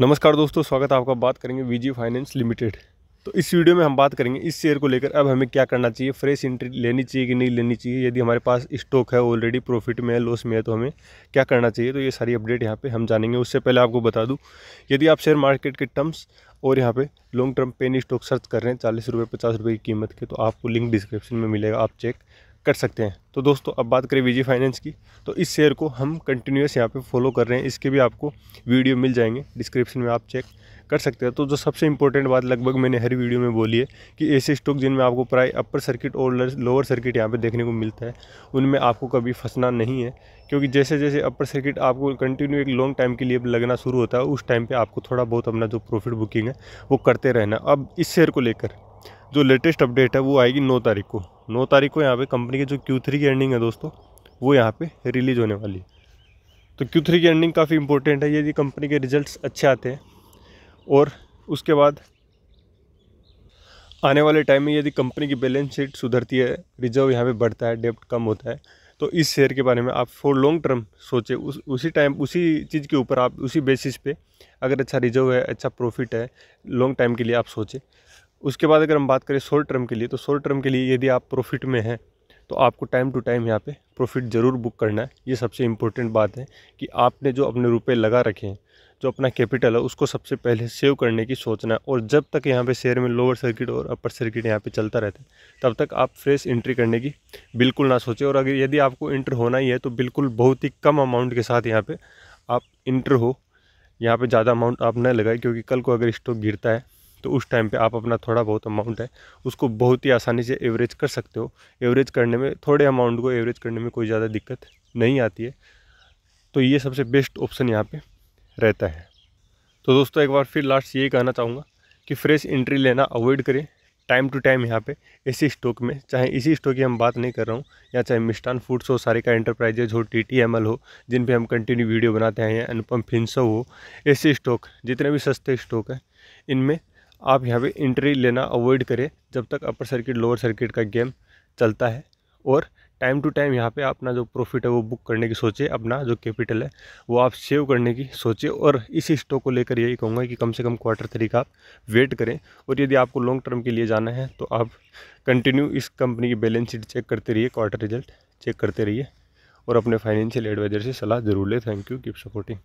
नमस्कार दोस्तों, स्वागत है आपका। बात करेंगे वीजी फाइनेंस लिमिटेड। तो इस वीडियो में हम बात करेंगे इस शेयर को लेकर अब हमें क्या करना चाहिए, फ्रेश एंट्री लेनी चाहिए कि नहीं लेनी चाहिए, यदि हमारे पास स्टॉक है ऑलरेडी प्रॉफिट में है लॉस में है तो हमें क्या करना चाहिए। तो ये सारी अपडेट यहाँ पे हम जानेंगे। उससे पहले आपको बता दूँ, यदि आप शेयर मार्केट के टर्म्स और यहाँ पे long term penny stock search कर रहे हैं 40 रुपये 50 रुपये की कीमत के, तो आपको लिंक डिस्क्रिप्शन में मिलेगा, आप चेक कर सकते हैं। तो दोस्तों अब बात करें वीजी फाइनेंस की, तो इस शेयर को हम कंटिन्यूस यहाँ पे फॉलो कर रहे हैं, इसके भी आपको वीडियो मिल जाएंगे डिस्क्रिप्शन में, आप चेक कर सकते हैं। तो जो सबसे इंपॉर्टेंट बात लगभग मैंने हर वीडियो में बोली है कि ऐसे स्टॉक जिनमें आपको प्राय अपर सर्किट और लोअर सर्किट यहाँ पे देखने को मिलता है उनमें आपको कभी फंसना नहीं है, क्योंकि जैसे जैसे अपर सर्किट आपको कंटिन्यू एक लॉन्ग टाइम के लिए लगना शुरू होता है उस टाइम पर आपको थोड़ा बहुत अपना जो प्रॉफिट बुकिंग है वो करते रहना। अब इस शेयर को लेकर जो लेटेस्ट अपडेट है वो आएगी 9 तारीख को यहाँ पे कंपनी की जो Q3 की अर्निंग है दोस्तों वो यहाँ पे रिलीज़ होने वाली है। तो Q3 की अर्निंग काफ़ी इंपॉर्टेंट है, यदि कंपनी के रिजल्ट्स अच्छे आते हैं और उसके बाद आने वाले टाइम में यदि कंपनी की बैलेंस शीट सुधरती है, रिजर्व यहाँ पे बढ़ता है, डेब्ट कम होता है, तो इस शेयर के बारे में आप फॉर लॉन्ग टर्म सोचें। उसी टाइम उसी चीज़ के ऊपर आप उसी बेसिस पे अगर अच्छा रिजर्व है अच्छा प्रॉफिट है लॉन्ग टाइम के लिए आप सोचें। उसके बाद अगर हम बात करें शॉर्ट टर्म के लिए, तो शॉर्ट टर्म के लिए यदि आप प्रॉफिट में हैं तो आपको टाइम टू टाइम यहाँ पे प्रॉफिट ज़रूर बुक करना है। ये सबसे इम्पोर्टेंट बात है कि आपने जो अपने रुपए लगा रखे हैं जो अपना कैपिटल है उसको सबसे पहले सेव करने की सोचना है, और जब तक यहाँ पे शेयर में लोअर सर्किट और अपर सर्किट यहाँ पे चलता रहता है तब तक आप फ्रेश एंट्री करने की बिल्कुल ना सोचें। और अगर यदि आपको एंटर होना ही है तो बिल्कुल बहुत ही कम अमाउंट के साथ यहाँ पर आप एंटर हो, यहाँ पर ज़्यादा अमाउंट आप न लगाएं, क्योंकि कल को अगर स्टॉक गिरता है तो उस टाइम पे आप अपना थोड़ा बहुत अमाउंट है उसको बहुत ही आसानी से एवरेज कर सकते हो। एवरेज करने में थोड़े अमाउंट को एवरेज करने में कोई ज़्यादा दिक्कत नहीं आती है, तो ये सबसे बेस्ट ऑप्शन यहाँ पे रहता है। तो दोस्तों एक बार फिर लास्ट यही कहना चाहूँगा कि फ्रेश एंट्री लेना अवॉइड करें, टाइम टू टाइम यहाँ पे इसी स्टॉक में, चाहे इसी स्टॉक की हम बात नहीं कर रहा हूँ या चाहे मिष्ठान फूड्स हो, सारिका एंटरप्राइजेज हो, टीटीएमएल हो जिन पे हम कंटिन्यू वीडियो बनाते हैं, या अनुपम फिंसो हो, ऐसे स्टॉक जितने भी सस्ते स्टॉक हैं इनमें आप यहाँ पे एंट्री लेना अवॉइड करें जब तक अपर सर्किट लोअर सर्किट का गेम चलता है, और टाइम टू टाइम यहाँ पे अपना जो प्रॉफिट है वो बुक करने की सोचें, अपना जो कैपिटल है वो आप सेव करने की सोचें। और इसी स्टॉक को लेकर यही कहूँगा कि कम से कम Q3 का आप वेट करें, और यदि आपको लॉन्ग टर्म के लिए जाना है तो आप कंटिन्यू इस कंपनी की बैलेंस शीट चेक करते रहिए, क्वार्टर रिजल्ट चेक करते रहिए, और अपने फाइनेंशियल एडवाइज़र से सलाह ज़रूर लें। Thank you, keep supporting.